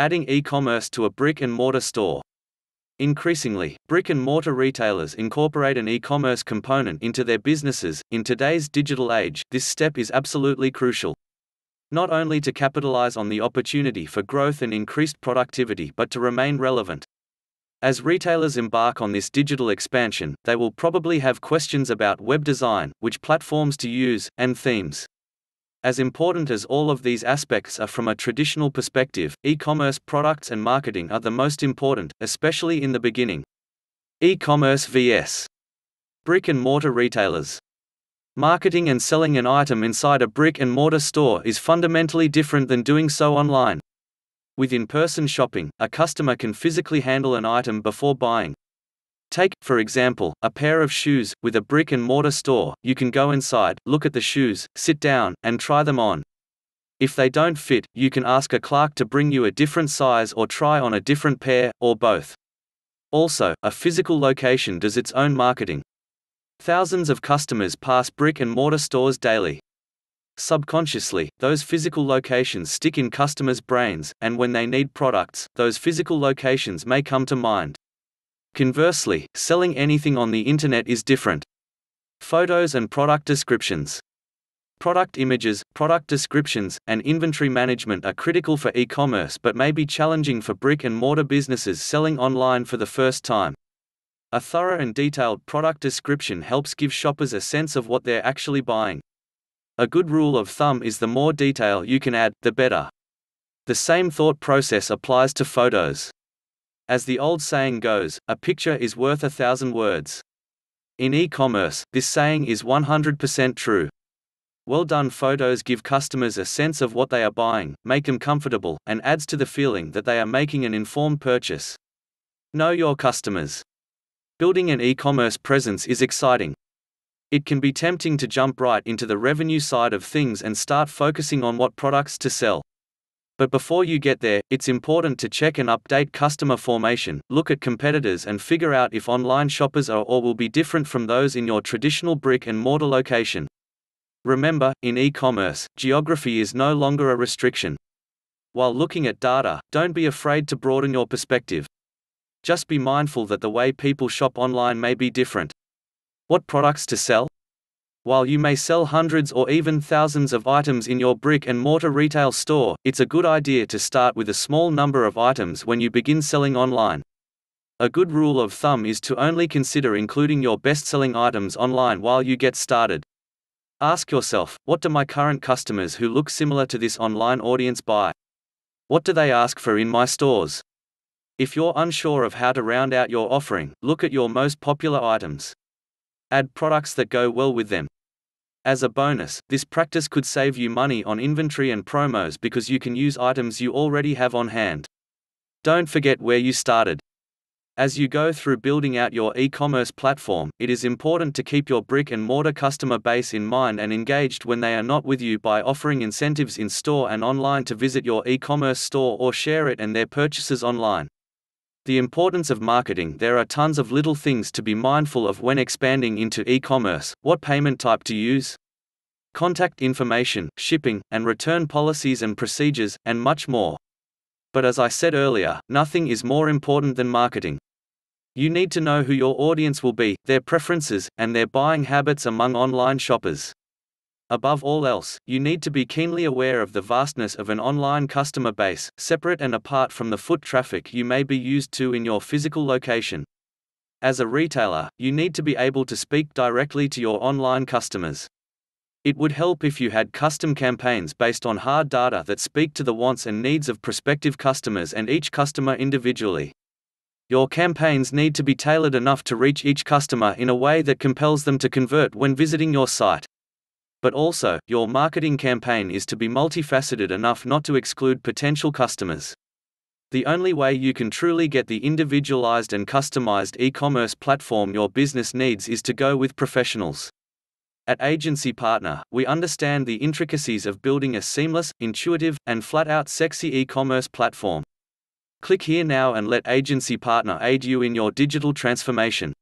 adding e-commerce to a brick-and-mortar store. Increasingly, brick-and-mortar retailers incorporate an e-commerce component into their businesses. In today's digital age, this step is absolutely crucial. Not only to capitalize on the opportunity for growth and increased productivity, but to remain relevant. As retailers embark on this digital expansion, they will probably have questions about web design, which platforms to use, and themes. As important as all of these aspects are from a traditional perspective, e-commerce products and marketing are the most important, especially in the beginning. E-commerce vs. brick-and-mortar retailers. Marketing and selling an item inside a brick-and-mortar store is fundamentally different than doing so online. With in-person shopping, a customer can physically handle an item before buying. Take, for example, a pair of shoes. With a brick-and-mortar store, you can go inside, look at the shoes, sit down, and try them on. If they don't fit, you can ask a clerk to bring you a different size or try on a different pair, or both. Also, a physical location does its own marketing. Thousands of customers pass brick-and-mortar stores daily. Subconsciously, those physical locations stick in customers' brains, and when they need products, those physical locations may come to mind. Conversely, selling anything on the internet is different. Photos and product descriptions. Product images, product descriptions, and inventory management are critical for e-commerce but may be challenging for brick-and-mortar businesses selling online for the first time. A thorough and detailed product description helps give shoppers a sense of what they're actually buying. A good rule of thumb is the more detail you can add, the better. The same thought process applies to photos. As the old saying goes, a picture is worth 1,000 words. In e-commerce, this saying is 100% true. Well-done photos give customers a sense of what they are buying, make them comfortable, and adds to the feeling that they are making an informed purchase. Know your customers. Building an e-commerce presence is exciting. It can be tempting to jump right into the revenue side of things and start focusing on what products to sell. But before you get there, it's important to check and update customer formation, look at competitors, and figure out if online shoppers are or will be different from those in your traditional brick-and-mortar location. Remember, in e-commerce, geography is no longer a restriction. While looking at data, don't be afraid to broaden your perspective. Just be mindful that the way people shop online may be different. What products to sell? While you may sell hundreds or even thousands of items in your brick-and-mortar retail store, it's a good idea to start with a small number of items when you begin selling online. A good rule of thumb is to only consider including your best-selling items online while you get started. Ask yourself, what do my current customers who look similar to this online audience buy? What do they ask for in my stores? If you're unsure of how to round out your offering, look at your most popular items. Add products that go well with them. As a bonus, this practice could save you money on inventory and promos because you can use items you already have on hand. Don't forget where you started. As you go through building out your e-commerce platform, it is important to keep your brick-and-mortar customer base in mind and engaged when they are not with you by offering incentives in store and online to visit your e-commerce store or share it and their purchases online. The importance of marketing. There are tons of little things to be mindful of when expanding into e-commerce. What payment type to use? Contact information, shipping, and return policies and procedures, and much more. But as I said earlier, nothing is more important than marketing. You need to know who your audience will be, their preferences, and their buying habits among online shoppers. Above all else, you need to be keenly aware of the vastness of an online customer base, separate and apart from the foot traffic you may be used to in your physical location. As a retailer, you need to be able to speak directly to your online customers. It would help if you had custom campaigns based on hard data that speak to the wants and needs of prospective customers and each customer individually. Your campaigns need to be tailored enough to reach each customer in a way that compels them to convert when visiting your site. But also, your marketing campaign is to be multifaceted enough not to exclude potential customers. The only way you can truly get the individualized and customized e-commerce platform your business needs is to go with professionals. At Agency Partner, we understand the intricacies of building a seamless, intuitive, and flat-out sexy e-commerce platform. Click here now and let Agency Partner aid you in your digital transformation.